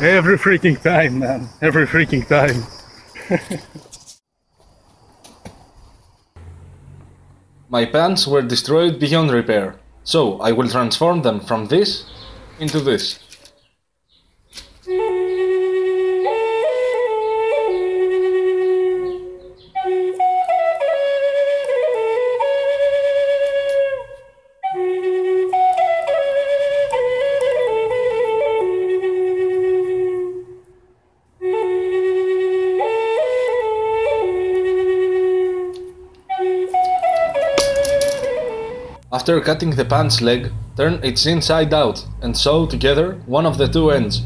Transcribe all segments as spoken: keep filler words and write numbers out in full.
Every freaking time, man. Every freaking time. My pants were destroyed beyond repair, so I will transform them from this into this. After cutting the pants leg, turn its inside out and sew together one of the two ends.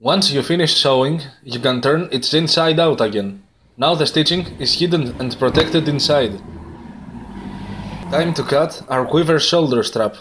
Once you finish sewing, you can turn its inside out again. Now the stitching is hidden and protected inside. Time to cut our quiver shoulder strap.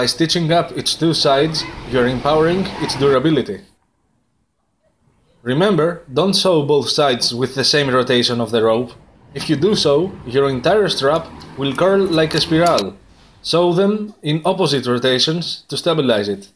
By stitching up its two sides, you're empowering its durability. Remember, don't sew both sides with the same rotation of the rope. If you do so, your entire strap will curl like a spiral. Sew them in opposite rotations to stabilize it.